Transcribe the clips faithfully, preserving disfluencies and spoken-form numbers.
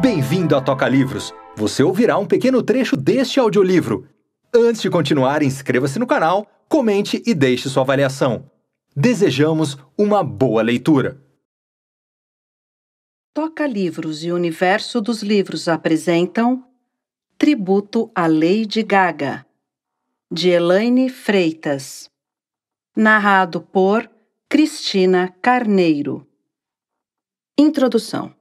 Bem-vindo à Toca Livros! Você ouvirá um pequeno trecho deste audiolivro. Antes de continuar, inscreva-se no canal, comente e deixe sua avaliação. Desejamos uma boa leitura! Toca Livros e o Universo dos Livros apresentam Tributo à Lady Gaga, de Elaine Freitas. Narrado por Christina Carneiro. Introdução.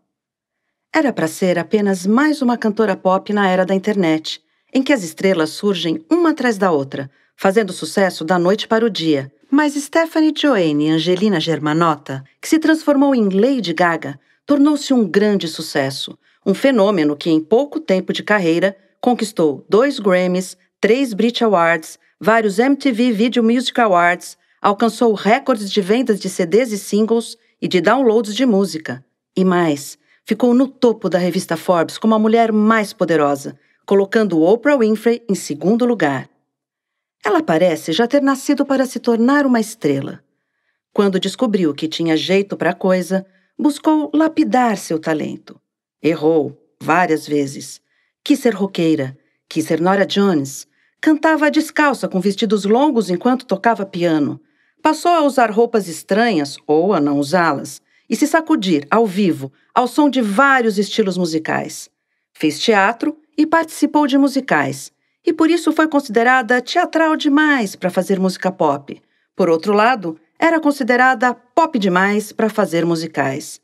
Era para ser apenas mais uma cantora pop na era da internet, em que as estrelas surgem uma atrás da outra, fazendo sucesso da noite para o dia. Mas Stefani Joanne Angelina Germanotta, que se transformou em Lady Gaga, tornou-se um grande sucesso, um fenômeno que em pouco tempo de carreira conquistou dois Grammys, três Brit Awards, vários M T V Video Music Awards, alcançou recordes de vendas de C Ds e singles e de downloads de música. E mais, ficou no topo da revista Forbes como a mulher mais poderosa, colocando Oprah Winfrey em segundo lugar. Ela parece já ter nascido para se tornar uma estrela. Quando descobriu que tinha jeito para a coisa, buscou lapidar seu talento. Errou várias vezes. Quis ser roqueira, quis ser Norah Jones, cantava descalça com vestidos longos enquanto tocava piano, passou a usar roupas estranhas ou a não usá-las, e se sacudir ao vivo, ao som de vários estilos musicais. Fez teatro e participou de musicais, e por isso foi considerada teatral demais para fazer música pop. Por outro lado, era considerada pop demais para fazer musicais.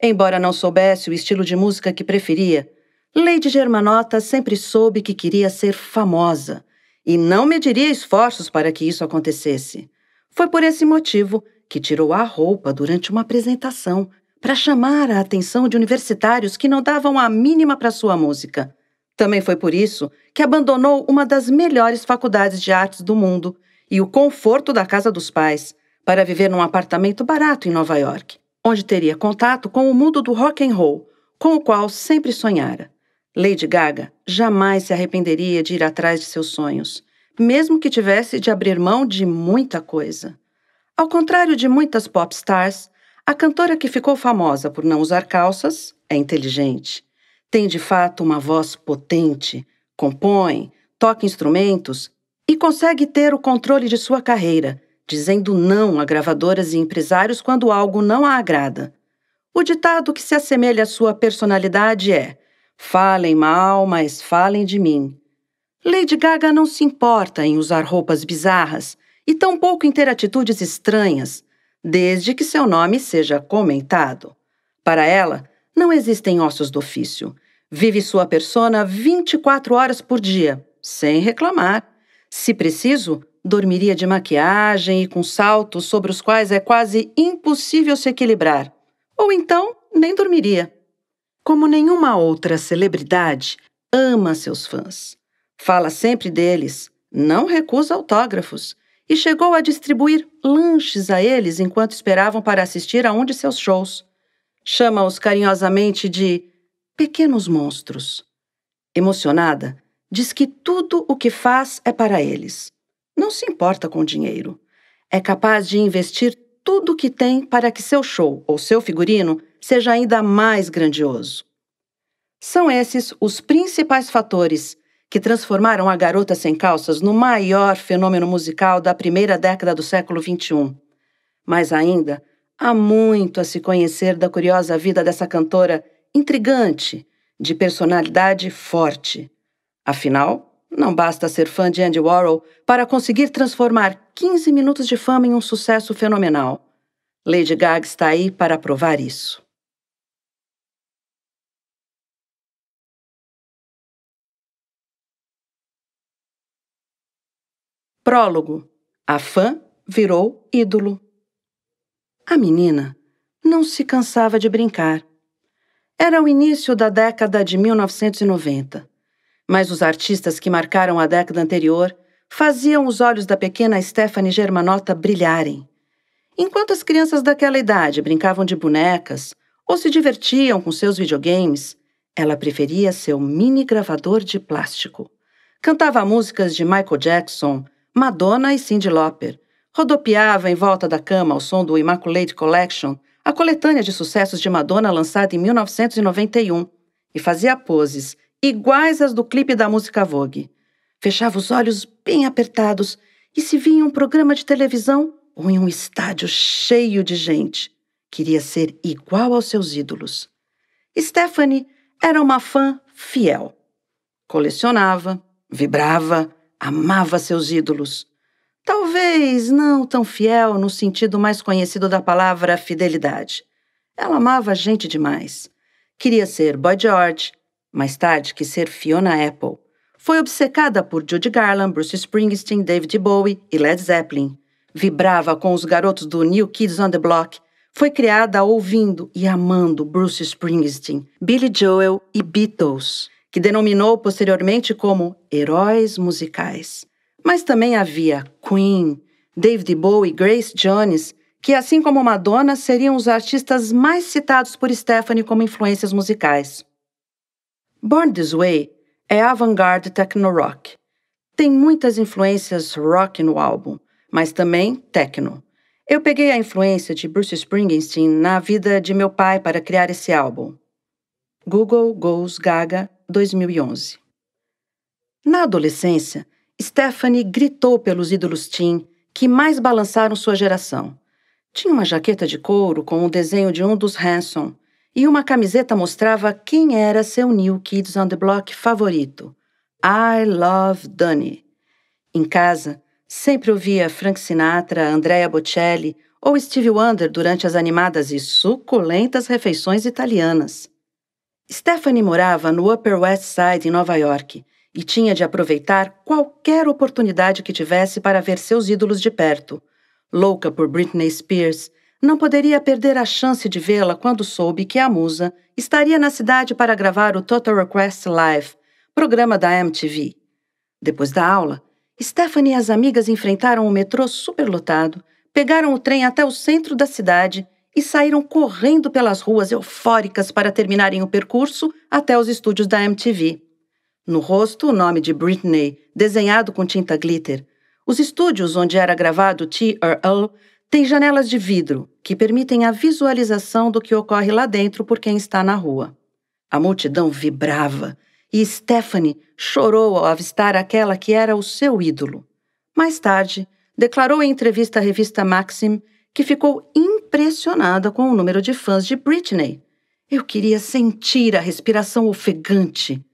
Embora não soubesse o estilo de música que preferia, Lady Germanotta sempre soube que queria ser famosa, e não mediria esforços para que isso acontecesse. Foi por esse motivo que tirou a roupa durante uma apresentação para chamar a atenção de universitários que não davam a mínima para sua música. Também foi por isso que abandonou uma das melhores faculdades de artes do mundo e o conforto da casa dos pais para viver num apartamento barato em Nova York, onde teria contato com o mundo do rock and roll, com o qual sempre sonhara. Lady Gaga jamais se arrependeria de ir atrás de seus sonhos, mesmo que tivesse de abrir mão de muita coisa. Ao contrário de muitas pop stars, a cantora que ficou famosa por não usar calças é inteligente. Tem de fato uma voz potente, compõe, toca instrumentos e consegue ter o controle de sua carreira, dizendo não a gravadoras e empresários quando algo não a agrada. O ditado que se assemelha à sua personalidade é: falem mal, mas falem de mim. Lady Gaga não se importa em usar roupas bizarras e tampouco em ter atitudes estranhas, desde que seu nome seja comentado. Para ela, não existem ossos do ofício. Vive sua persona vinte e quatro horas por dia, sem reclamar. Se preciso, dormiria de maquiagem e com saltos sobre os quais é quase impossível se equilibrar. Ou então, nem dormiria. Como nenhuma outra celebridade, ama seus fãs. Fala sempre deles, não recusa autógrafos, e chegou a distribuir lanches a eles enquanto esperavam para assistir a um de seus shows. Chama-os carinhosamente de pequenos monstros. Emocionada, diz que tudo o que faz é para eles. Não se importa com dinheiro. É capaz de investir tudo o que tem para que seu show ou seu figurino seja ainda mais grandioso. São esses os principais fatores que transformaram a Garota Sem Calças no maior fenômeno musical da primeira década do século vinte e um. Mas ainda há muito a se conhecer da curiosa vida dessa cantora intrigante, de personalidade forte. Afinal, não basta ser fã de Andy Warhol para conseguir transformar quinze minutos de fama em um sucesso fenomenal. Lady Gaga está aí para provar isso. Prólogo. A fã virou ídolo. A menina não se cansava de brincar. Era o início da década de mil novecentos e noventa, mas os artistas que marcaram a década anterior faziam os olhos da pequena Stefani Germanotta brilharem. Enquanto as crianças daquela idade brincavam de bonecas ou se divertiam com seus videogames, ela preferia seu mini gravador de plástico. Cantava músicas de Michael Jackson, Madonna e Cyndi Lauper, rodopiava em volta da cama ao som do Immaculate Collection, a coletânea de sucessos de Madonna lançada em mil novecentos e noventa e um, e fazia poses iguais às do clipe da música Vogue. Fechava os olhos bem apertados e se via em um programa de televisão ou em um estádio cheio de gente. Queria ser igual aos seus ídolos. Stefani era uma fã fiel. Colecionava, vibrava, amava seus ídolos. Talvez não tão fiel no sentido mais conhecido da palavra fidelidade. Ela amava gente demais. Queria ser Boy George, mais tarde quis ser Fiona Apple. Foi obcecada por Judy Garland, Bruce Springsteen, David Bowie e Led Zeppelin. Vibrava com os garotos do New Kids on the Block. Foi criada ouvindo e amando Bruce Springsteen, Billy Joel e Beatles, que denominou posteriormente como heróis musicais. Mas também havia Queen, David Bowie e Grace Jones, que, assim como Madonna, seriam os artistas mais citados por Stefani como influências musicais. Born This Way é avant-garde techno-rock. Tem muitas influências rock no álbum, mas também techno. Eu peguei a influência de Bruce Springsteen na vida de meu pai para criar esse álbum. Google Goes Gaga, dois mil e onze. Na adolescência, Stefani gritou pelos ídolos teen que mais balançaram sua geração. Tinha uma jaqueta de couro com o desenho de um dos Hanson e uma camiseta mostrava quem era seu New Kids on the Block favorito, I Love Dunny. Em casa, sempre ouvia Frank Sinatra, Andrea Bocelli ou Stevie Wonder durante as animadas e suculentas refeições italianas. Stefani morava no Upper West Side, em Nova York, e tinha de aproveitar qualquer oportunidade que tivesse para ver seus ídolos de perto. Louca por Britney Spears, não poderia perder a chance de vê-la quando soube que a musa estaria na cidade para gravar o Total Request Live, programa da M T V. Depois da aula, Stefani e as amigas enfrentaram o metrô superlotado, pegaram o trem até o centro da cidade e saíram correndo pelas ruas eufóricas para terminarem o percurso até os estúdios da M T V. No rosto, o nome de Britney, desenhado com tinta glitter. Os estúdios onde era gravado T R L têm janelas de vidro, que permitem a visualização do que ocorre lá dentro por quem está na rua. A multidão vibrava, e Stefani chorou ao avistar aquela que era o seu ídolo. Mais tarde, declarou em entrevista à revista Maxim que ficou impressionada com o número de fãs de Britney. Eu queria sentir a respiração ofegante.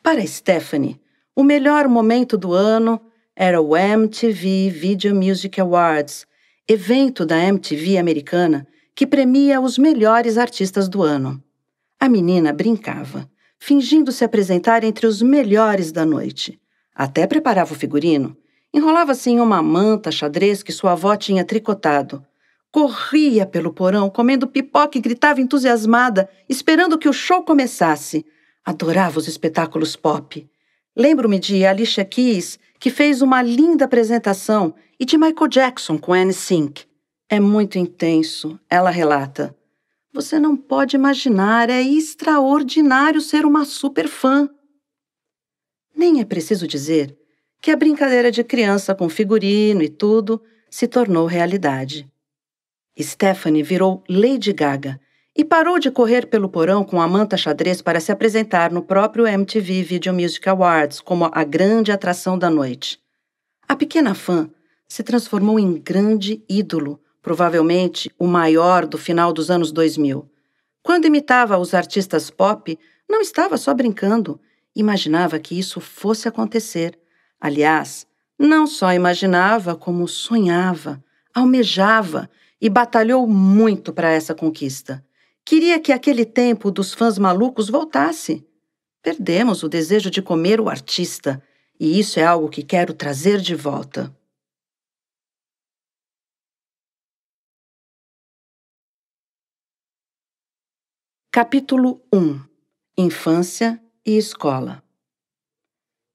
Para Stefani, o melhor momento do ano era o M T V Video Music Awards, evento da M T V americana que premia os melhores artistas do ano. A menina brincava, fingindo se apresentar entre os melhores da noite. Até preparava o figurino. Enrolava-se em uma manta xadrez que sua avó tinha tricotado. Corria pelo porão, comendo pipoca e gritava entusiasmada, esperando que o show começasse. Adorava os espetáculos pop. Lembro-me de Alicia Keys, que fez uma linda apresentação, e de Michael Jackson com N Sync. É muito intenso, ela relata. Você não pode imaginar, é extraordinário ser uma super fã. Nem é preciso dizer que a brincadeira de criança com figurino e tudo se tornou realidade. Stefani virou Lady Gaga e parou de correr pelo porão com a manta xadrez para se apresentar no próprio M T V Video Music Awards como a grande atração da noite. A pequena fã se transformou em grande ídolo, provavelmente o maior do final dos anos dois mil. Quando imitava os artistas pop, não estava só brincando. Imaginava que isso fosse acontecer. Aliás, não só imaginava, como sonhava, almejava e batalhou muito para essa conquista. Queria que aquele tempo dos fãs malucos voltasse. Perdemos o desejo de comer o artista, e isso é algo que quero trazer de volta. Capítulo um. Infância e escola.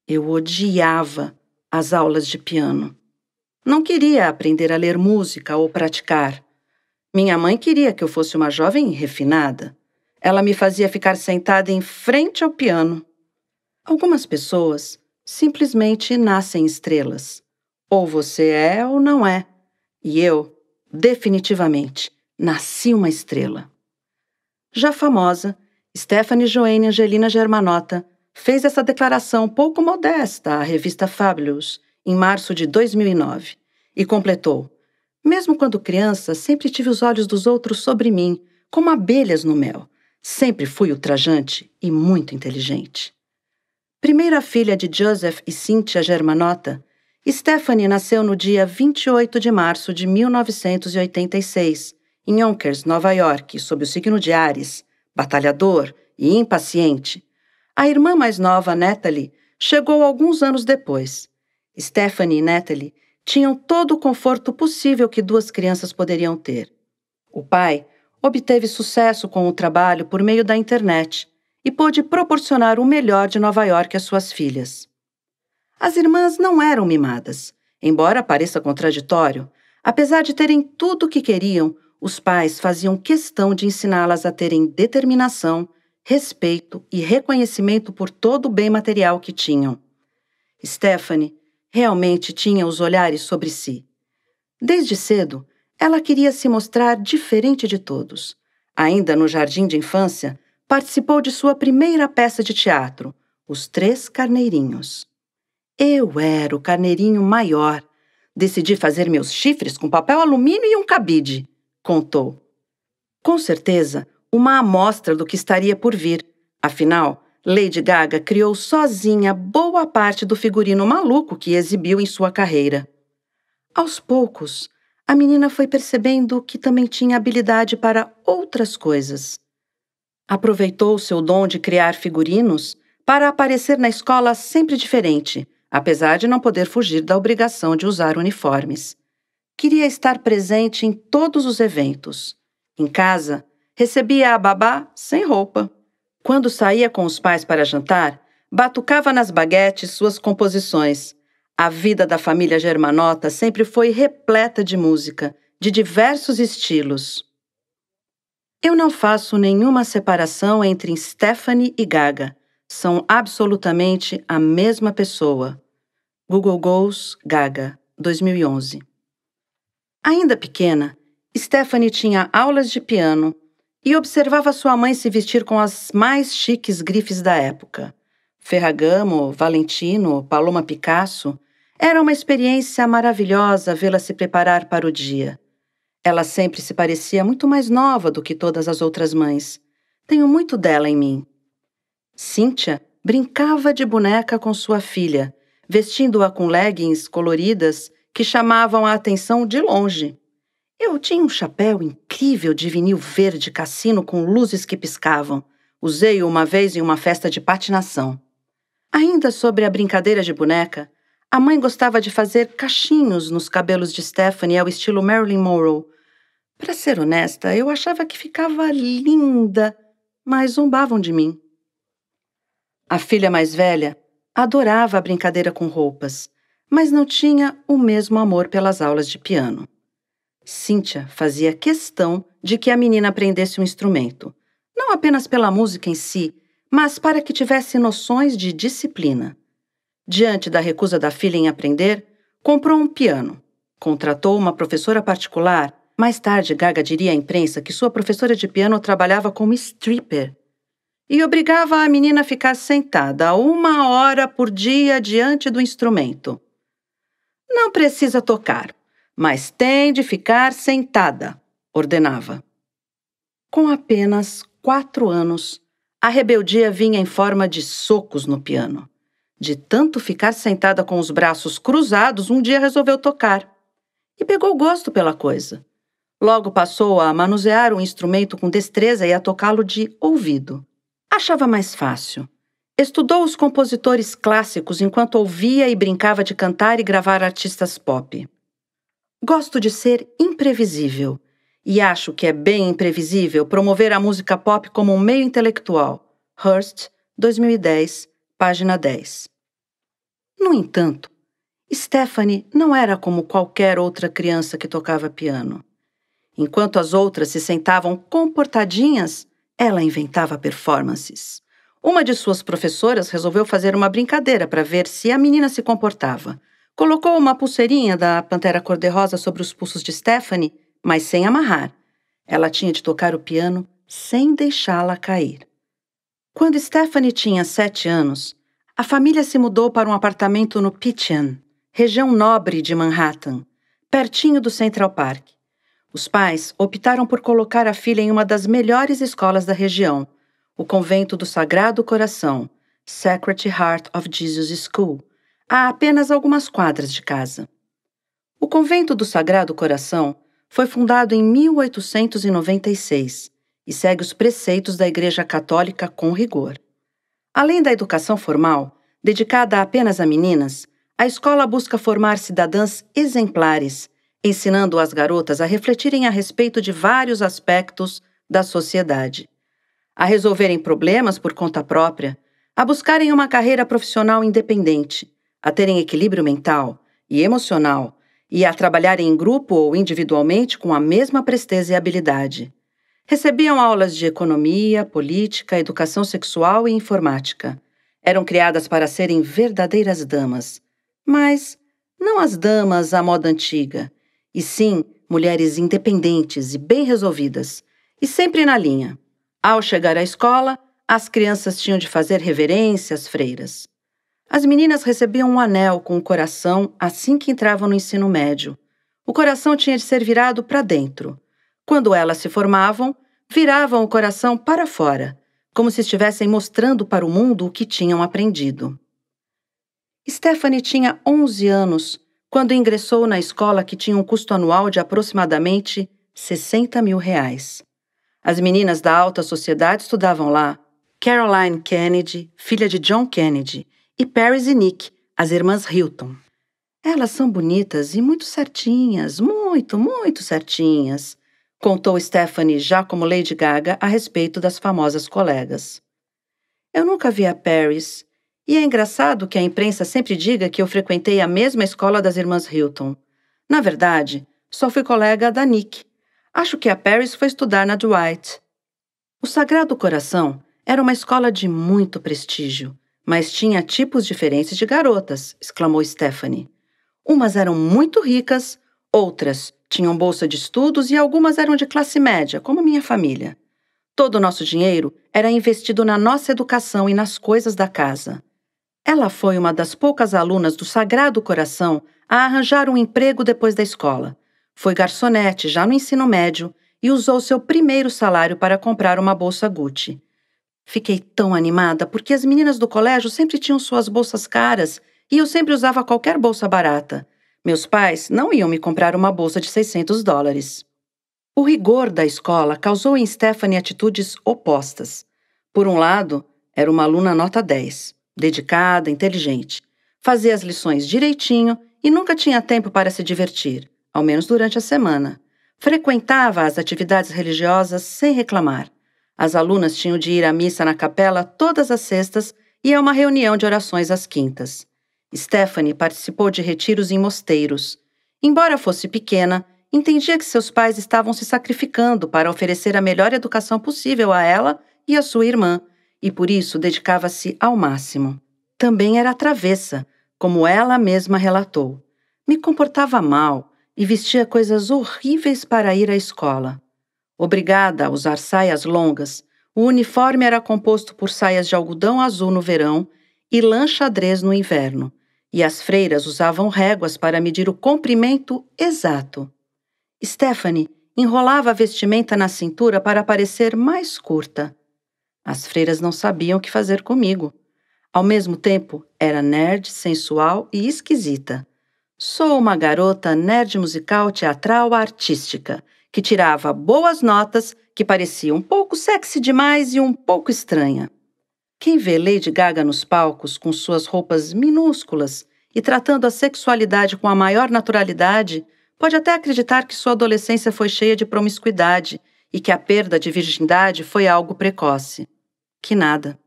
Eu odiava as aulas de piano. Não queria aprender a ler música ou praticar. Minha mãe queria que eu fosse uma jovem refinada. Ela me fazia ficar sentada em frente ao piano. Algumas pessoas simplesmente nascem estrelas. Ou você é ou não é. E eu, definitivamente, nasci uma estrela. Já famosa, Stefani Joanne Angelina Germanotta fez essa declaração pouco modesta à revista Fabulous em março de dois mil e nove e completou: mesmo quando criança, sempre tive os olhos dos outros sobre mim, como abelhas no mel. Sempre fui ultrajante e muito inteligente. Primeira filha de Joseph e Cynthia Germanotta, Stefani nasceu no dia vinte e oito de março de mil novecentos e oitenta e seis, em Yonkers, Nova York, sob o signo de Áries, batalhador e impaciente. A irmã mais nova, Natalie, chegou alguns anos depois. Stefani e Natalie tinham todo o conforto possível que duas crianças poderiam ter. O pai obteve sucesso com o trabalho por meio da internet e pôde proporcionar o melhor de Nova York às suas filhas. As irmãs não eram mimadas, embora pareça contraditório. Apesar de terem tudo o que queriam, os pais faziam questão de ensiná-las a terem determinação, respeito e reconhecimento por todo o bem material que tinham. Stefani realmente tinha os olhares sobre si. Desde cedo, ela queria se mostrar diferente de todos. Ainda no jardim de infância, participou de sua primeira peça de teatro, Os Três Carneirinhos. Eu era o carneirinho maior. Decidi fazer meus chifres com papel alumínio e um cabide, contou. Com certeza, uma amostra do que estaria por vir. Afinal, Lady Gaga criou sozinha boa parte do figurino maluco que exibiu em sua carreira. Aos poucos, a menina foi percebendo que também tinha habilidade para outras coisas. Aproveitou seu dom de criar figurinos para aparecer na escola sempre diferente, apesar de não poder fugir da obrigação de usar uniformes. Queria estar presente em todos os eventos. Em casa, recebia a babá sem roupa. Quando saía com os pais para jantar, batucava nas baguetes suas composições. A vida da família Germanotta sempre foi repleta de música, de diversos estilos. Eu não faço nenhuma separação entre Stefani e Gaga. São absolutamente a mesma pessoa. Google Goes Gaga, dois mil e onze. Ainda pequena, Stefani tinha aulas de piano e observava sua mãe se vestir com as mais chiques grifes da época. Ferragamo, Valentino, Paloma Picasso. Era uma experiência maravilhosa vê-la se preparar para o dia. Ela sempre se parecia muito mais nova do que todas as outras mães. Tenho muito dela em mim. Cynthia brincava de boneca com sua filha, vestindo-a com leggings coloridas que chamavam a atenção de longe. Eu tinha um chapéu incrível de vinil verde cassino com luzes que piscavam. Usei-o uma vez em uma festa de patinação. Ainda sobre a brincadeira de boneca, a mãe gostava de fazer cachinhos nos cabelos de Stefani ao estilo Marilyn Monroe. Para ser honesta, eu achava que ficava linda, mas zombavam de mim. A filha mais velha adorava a brincadeira com roupas, mas não tinha o mesmo amor pelas aulas de piano. Cynthia fazia questão de que a menina aprendesse um instrumento, não apenas pela música em si, mas para que tivesse noções de disciplina. Diante da recusa da filha em aprender, comprou um piano, contratou uma professora particular. Mais tarde, Gaga diria à imprensa que sua professora de piano trabalhava como stripper e obrigava a menina a ficar sentada uma hora por dia diante do instrumento. Não precisa tocar, mas tem de ficar sentada, ordenava. Com apenas quatro anos, a rebeldia vinha em forma de socos no piano. De tanto ficar sentada com os braços cruzados, um dia resolveu tocar. E pegou gosto pela coisa. Logo passou a manusear o instrumento com destreza e a tocá-lo de ouvido. Achava mais fácil. Estudou os compositores clássicos enquanto ouvia e brincava de cantar e gravar artistas pop. Gosto de ser imprevisível, e acho que é bem imprevisível promover a música pop como um meio intelectual. Hearst, dois mil e dez, página dez. No entanto, Stefani não era como qualquer outra criança que tocava piano. Enquanto as outras se sentavam comportadinhas, ela inventava performances. Uma de suas professoras resolveu fazer uma brincadeira para ver se a menina se comportava. Colocou uma pulseirinha da Pantera Cor-de-Rosa sobre os pulsos de Stefani, mas sem amarrar. Ela tinha de tocar o piano sem deixá-la cair. Quando Stefani tinha sete anos, a família se mudou para um apartamento no Pitcheon, região nobre de Manhattan, pertinho do Central Park. Os pais optaram por colocar a filha em uma das melhores escolas da região, o Convento do Sagrado Coração, Sacred Heart of Jesus School, a apenas algumas quadras de casa. O Convento do Sagrado Coração foi fundado em mil oitocentos e noventa e seis e segue os preceitos da Igreja Católica com rigor. Além da educação formal, dedicada apenas a meninas, a escola busca formar cidadãs exemplares, ensinando as garotas a refletirem a respeito de vários aspectos da sociedade, a resolverem problemas por conta própria, a buscarem uma carreira profissional independente, a terem equilíbrio mental e emocional e a trabalharem em grupo ou individualmente com a mesma presteza e habilidade. Recebiam aulas de economia, política, educação sexual e informática. Eram criadas para serem verdadeiras damas, mas não as damas à moda antiga, e sim mulheres independentes e bem resolvidas, e sempre na linha. Ao chegar à escola, as crianças tinham de fazer reverência às freiras. As meninas recebiam um anel com o coração assim que entravam no ensino médio. O coração tinha de ser virado para dentro. Quando elas se formavam, viravam o coração para fora, como se estivessem mostrando para o mundo o que tinham aprendido. Stefani tinha onze anos quando ingressou na escola que tinha um custo anual de aproximadamente sessenta mil reais. As meninas da alta sociedade estudavam lá. Caroline Kennedy, filha de John Kennedy, e Paris e Nick, as irmãs Hilton. Elas são bonitas e muito certinhas, muito, muito certinhas, contou Stefani já como Lady Gaga a respeito das famosas colegas. Eu nunca vi a Paris, e é engraçado que a imprensa sempre diga que eu frequentei a mesma escola das irmãs Hilton. Na verdade, só fui colega da Nick. Acho que a Paris foi estudar na Dwight. O Sagrado Coração era uma escola de muito prestígio, mas tinha tipos diferentes de garotas, exclamou Stefani. Umas eram muito ricas, outras tinham bolsa de estudos e algumas eram de classe média, como minha família. Todo o nosso dinheiro era investido na nossa educação e nas coisas da casa. Ela foi uma das poucas alunas do Sagrado Coração a arranjar um emprego depois da escola. Foi garçonete já no ensino médio e usou seu primeiro salário para comprar uma bolsa Gucci. Fiquei tão animada porque as meninas do colégio sempre tinham suas bolsas caras e eu sempre usava qualquer bolsa barata. Meus pais não iam me comprar uma bolsa de seiscentos dólares. O rigor da escola causou em Stefani atitudes opostas. Por um lado, era uma aluna nota dez, dedicada, inteligente. Fazia as lições direitinho e nunca tinha tempo para se divertir, ao menos durante a semana. Frequentava as atividades religiosas sem reclamar. As alunas tinham de ir à missa na capela todas as sextas e a uma reunião de orações às quintas. Stefani participou de retiros em mosteiros. Embora fosse pequena, entendia que seus pais estavam se sacrificando para oferecer a melhor educação possível a ela e à sua irmã, e por isso dedicava-se ao máximo. Também era travessa, como ela mesma relatou. Me comportava mal e vestia coisas horríveis para ir à escola. Obrigada a usar saias longas, o uniforme era composto por saias de algodão azul no verão e lã xadrez no inverno, e as freiras usavam réguas para medir o comprimento exato. Stefani enrolava a vestimenta na cintura para parecer mais curta. As freiras não sabiam o que fazer comigo. Ao mesmo tempo, era nerd, sensual e esquisita. Sou uma garota nerd musical, teatral, artística, que tirava boas notas, que parecia um pouco sexy demais e um pouco estranha. Quem vê Lady Gaga nos palcos com suas roupas minúsculas e tratando a sexualidade com a maior naturalidade pode até acreditar que sua adolescência foi cheia de promiscuidade e que a perda de virgindade foi algo precoce. Que nada.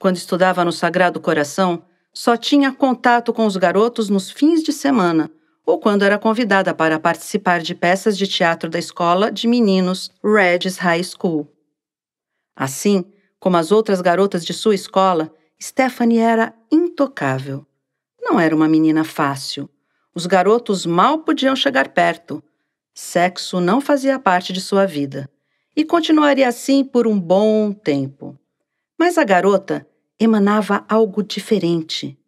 Quando estudava no Sagrado Coração, só tinha contato com os garotos nos fins de semana, ou quando era convidada para participar de peças de teatro da escola de meninos Regis High School. Assim, como as outras garotas de sua escola, Stefani era intocável. Não era uma menina fácil. Os garotos mal podiam chegar perto. Sexo não fazia parte de sua vida. E continuaria assim por um bom tempo. Mas a garota emanava algo diferente.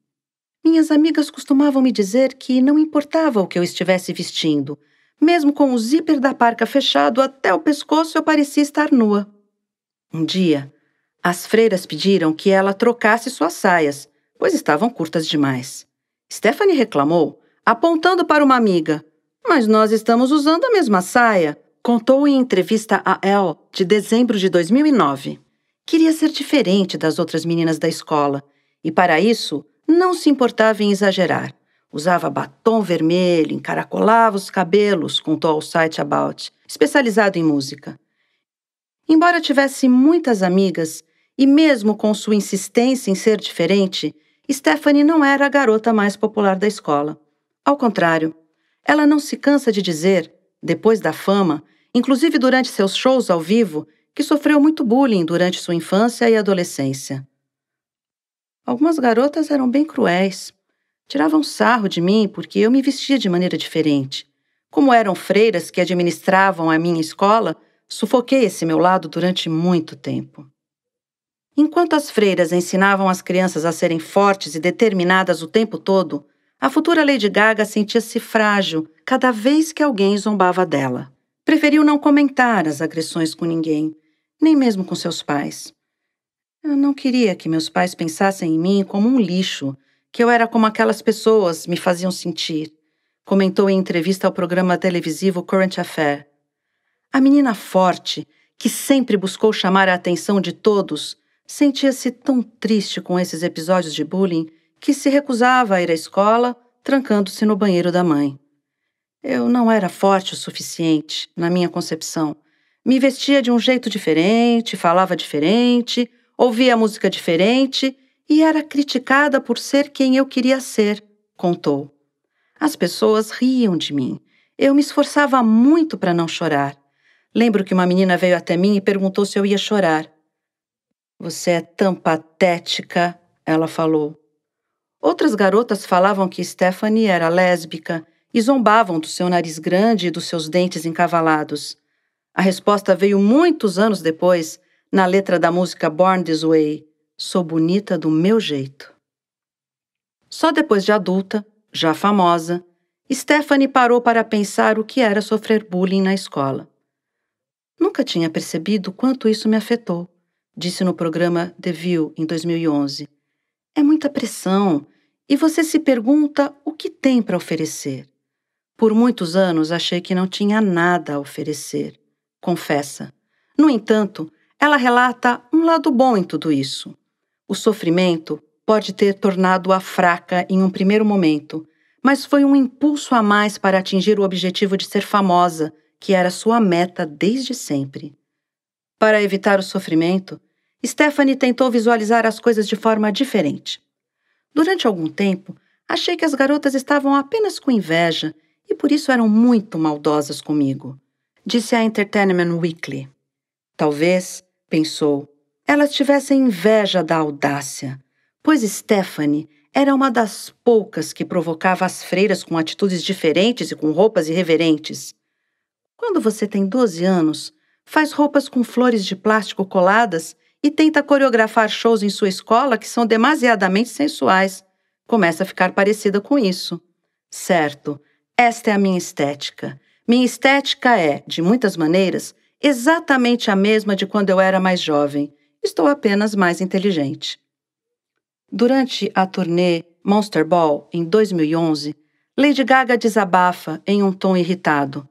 Minhas amigas costumavam me dizer que não importava o que eu estivesse vestindo. Mesmo com o zíper da parca fechado até o pescoço, eu parecia estar nua. Um dia, as freiras pediram que ela trocasse suas saias, pois estavam curtas demais. Stefani reclamou, apontando para uma amiga. Mas nós estamos usando a mesma saia, contou em entrevista a Elle de dezembro de dois mil e nove. Queria ser diferente das outras meninas da escola e, para isso, não se importava em exagerar. Usava batom vermelho, encaracolava os cabelos, contou ao site About, especializado em música. Embora tivesse muitas amigas, e mesmo com sua insistência em ser diferente, Stefani não era a garota mais popular da escola. Ao contrário, ela não se cansa de dizer, depois da fama, inclusive durante seus shows ao vivo, que sofreu muito bullying durante sua infância e adolescência. Algumas garotas eram bem cruéis. Tiravam sarro de mim porque eu me vestia de maneira diferente. Como eram freiras que administravam a minha escola, sufoquei esse meu lado durante muito tempo. Enquanto as freiras ensinavam as crianças a serem fortes e determinadas o tempo todo, a futura Lady Gaga sentia-se frágil cada vez que alguém zombava dela. Preferiu não comentar as agressões com ninguém, nem mesmo com seus pais. Eu não queria que meus pais pensassem em mim como um lixo, que eu era como aquelas pessoas me faziam sentir, comentou em entrevista ao programa televisivo Current Affair. A menina forte, que sempre buscou chamar a atenção de todos, sentia-se tão triste com esses episódios de bullying que se recusava a ir à escola, trancando-se no banheiro da mãe. Eu não era forte o suficiente, na minha concepção. Me vestia de um jeito diferente, falava diferente, ouvia música diferente e era criticada por ser quem eu queria ser, contou. As pessoas riam de mim. Eu me esforçava muito para não chorar. Lembro que uma menina veio até mim e perguntou se eu ia chorar. Você é tão patética, ela falou. Outras garotas falavam que Stefani era lésbica e zombavam do seu nariz grande e dos seus dentes encavalados. A resposta veio muitos anos depois, na letra da música Born This Way, Sou Bonita do Meu Jeito. Só depois de adulta, já famosa, Stefani parou para pensar o que era sofrer bullying na escola. Nunca tinha percebido quanto isso me afetou, disse no programa The View, em dois mil e onze. É muita pressão, e você se pergunta o que tem para oferecer. Por muitos anos achei que não tinha nada a oferecer, confessa. No entanto, ela relata um lado bom em tudo isso. O sofrimento pode ter tornado-a fraca em um primeiro momento, mas foi um impulso a mais para atingir o objetivo de ser famosa, que era sua meta desde sempre. Para evitar o sofrimento, Stefani tentou visualizar as coisas de forma diferente. Durante algum tempo, achei que as garotas estavam apenas com inveja e por isso eram muito maldosas comigo, disse a Entertainment Weekly. Talvez, pensou, elas tivessem inveja da audácia, pois Stefani era uma das poucas que provocava as freiras com atitudes diferentes e com roupas irreverentes. Quando você tem doze anos, faz roupas com flores de plástico coladas e tenta coreografar shows em sua escola que são demasiadamente sensuais. Começa a ficar parecida com isso. Certo, esta é a minha estética. Minha estética é, de muitas maneiras, exatamente a mesma de quando eu era mais jovem. Estou apenas mais inteligente. Durante a turnê Monster Ball, em dois mil e onze, Lady Gaga desabafa em um tom irritado.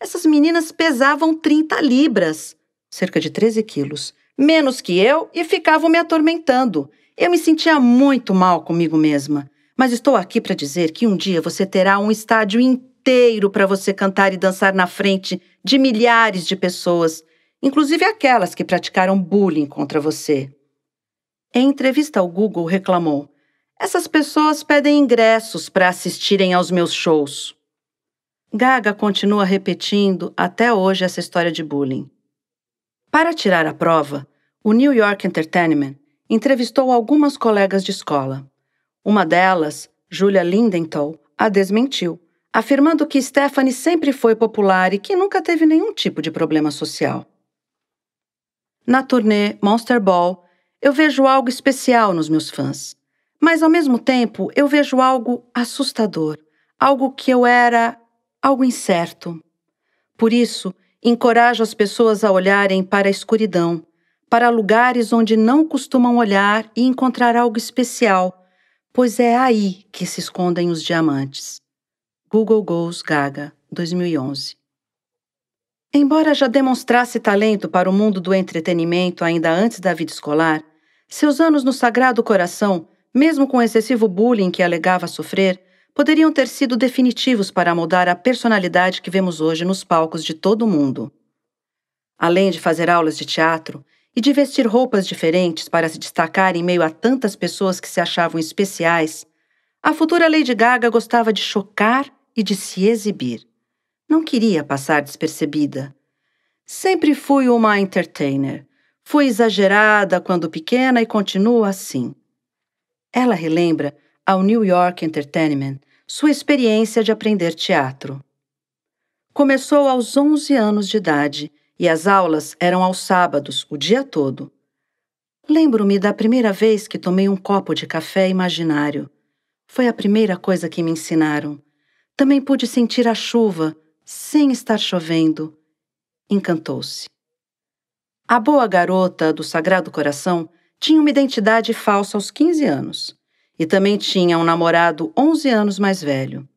Essas meninas pesavam trinta libras, cerca de treze quilos, menos que eu e ficavam me atormentando. Eu me sentia muito mal comigo mesma. Mas estou aqui para dizer que um dia você terá um estádio inteiro para você cantar e dançar na frente de milhares de pessoas, inclusive aquelas que praticaram bullying contra você. Em entrevista ao Google, reclamou: essas pessoas pedem ingressos para assistirem aos meus shows. Gaga continua repetindo até hoje essa história de bullying. Para tirar a prova, o New York Entertainment entrevistou algumas colegas de escola. Uma delas, Julia Lindenthal, a desmentiu, afirmando que Stefani sempre foi popular e que nunca teve nenhum tipo de problema social. Na turnê Monster Ball, eu vejo algo especial nos meus fãs. Mas, ao mesmo tempo, eu vejo algo assustador, algo que eu era, algo incerto. Por isso, encorajo as pessoas a olharem para a escuridão, para lugares onde não costumam olhar e encontrar algo especial, pois é aí que se escondem os diamantes. Google Goes Gaga, dois mil e onze. Embora já demonstrasse talento para o mundo do entretenimento ainda antes da vida escolar, seus anos no Sagrado Coração, mesmo com o excessivo bullying que alegava sofrer, poderiam ter sido definitivos para moldar a personalidade que vemos hoje nos palcos de todo o mundo. Além de fazer aulas de teatro e de vestir roupas diferentes para se destacar em meio a tantas pessoas que se achavam especiais, a futura Lady Gaga gostava de chocar e de se exibir. Não queria passar despercebida. Sempre fui uma entertainer. Fui exagerada quando pequena e continuo assim. Ela relembra ao New York Entertainment sua experiência de aprender teatro. Começou aos onze anos de idade e as aulas eram aos sábados, o dia todo. Lembro-me da primeira vez que tomei um copo de café imaginário. Foi a primeira coisa que me ensinaram. Também pude sentir a chuva, sem estar chovendo. Encantou-se. A boa garota do Sagrado Coração tinha uma identidade falsa aos quinze anos e também tinha um namorado onze anos mais velho.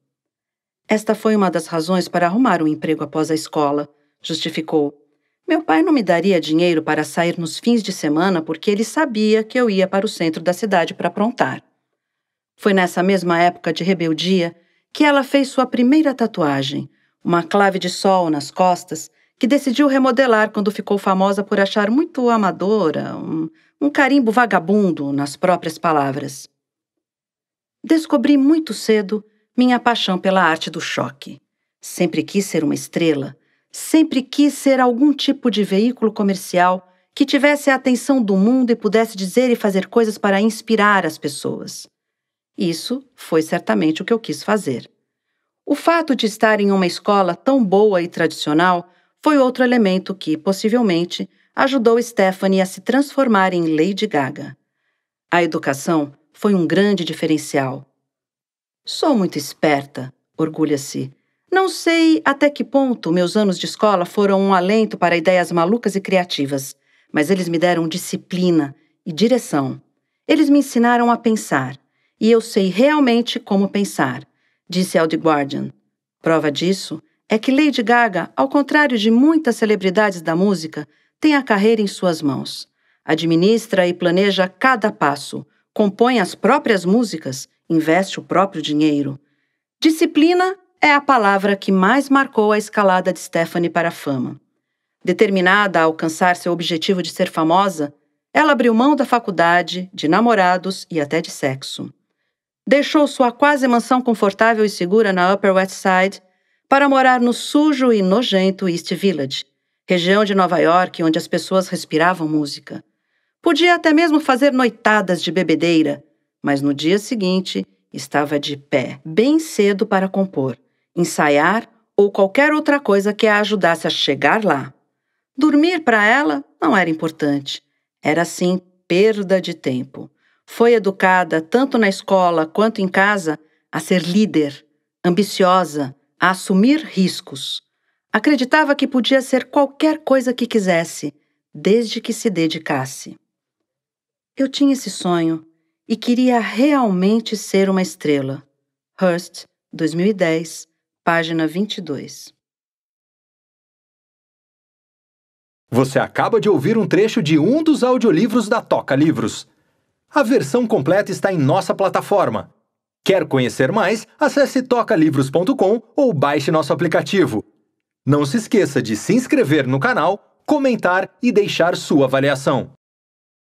Esta foi uma das razões para arrumar um emprego após a escola, justificou. Meu pai não me daria dinheiro para sair nos fins de semana porque ele sabia que eu ia para o centro da cidade para aprontar. Foi nessa mesma época de rebeldia que ela fez sua primeira tatuagem, uma clave de sol nas costas, que decidiu remodelar quando ficou famosa por achar muito amadora, um, um carimbo vagabundo nas próprias palavras. Descobri muito cedo minha paixão pela arte do choque. Sempre quis ser uma estrela, sempre quis ser algum tipo de veículo comercial que tivesse a atenção do mundo e pudesse dizer e fazer coisas para inspirar as pessoas. Isso foi certamente o que eu quis fazer. O fato de estar em uma escola tão boa e tradicional foi outro elemento que, possivelmente, ajudou Stefani a se transformar em Lady Gaga. A educação foi um grande diferencial. Sou muito esperta, orgulha-se. Não sei até que ponto meus anos de escola foram um alento para ideias malucas e criativas, mas eles me deram disciplina e direção. Eles me ensinaram a pensar. E eu sei realmente como pensar, disse ao The Guardian. Prova disso é que Lady Gaga, ao contrário de muitas celebridades da música, tem a carreira em suas mãos. Administra e planeja cada passo, compõe as próprias músicas, investe o próprio dinheiro. Disciplina é a palavra que mais marcou a escalada de Stefani para a fama. Determinada a alcançar seu objetivo de ser famosa, ela abriu mão da faculdade, de namorados e até de sexo. Deixou sua quase mansão confortável e segura na Upper West Side para morar no sujo e nojento East Village, região de Nova York onde as pessoas respiravam música. Podia até mesmo fazer noitadas de bebedeira, mas no dia seguinte estava de pé, bem cedo para compor, ensaiar ou qualquer outra coisa que a ajudasse a chegar lá. Dormir para ela não era importante. Era, sim, perda de tempo. Foi educada, tanto na escola quanto em casa, a ser líder, ambiciosa, a assumir riscos. Acreditava que podia ser qualquer coisa que quisesse, desde que se dedicasse. Eu tinha esse sonho e queria realmente ser uma estrela. Hearst, dois mil e dez, página vinte e dois. Você acaba de ouvir um trecho de um dos audiolivros da Toca Livros. A versão completa está em nossa plataforma. Quer conhecer mais? Acesse toca livros ponto com ou baixe nosso aplicativo. Não se esqueça de se inscrever no canal, comentar e deixar sua avaliação.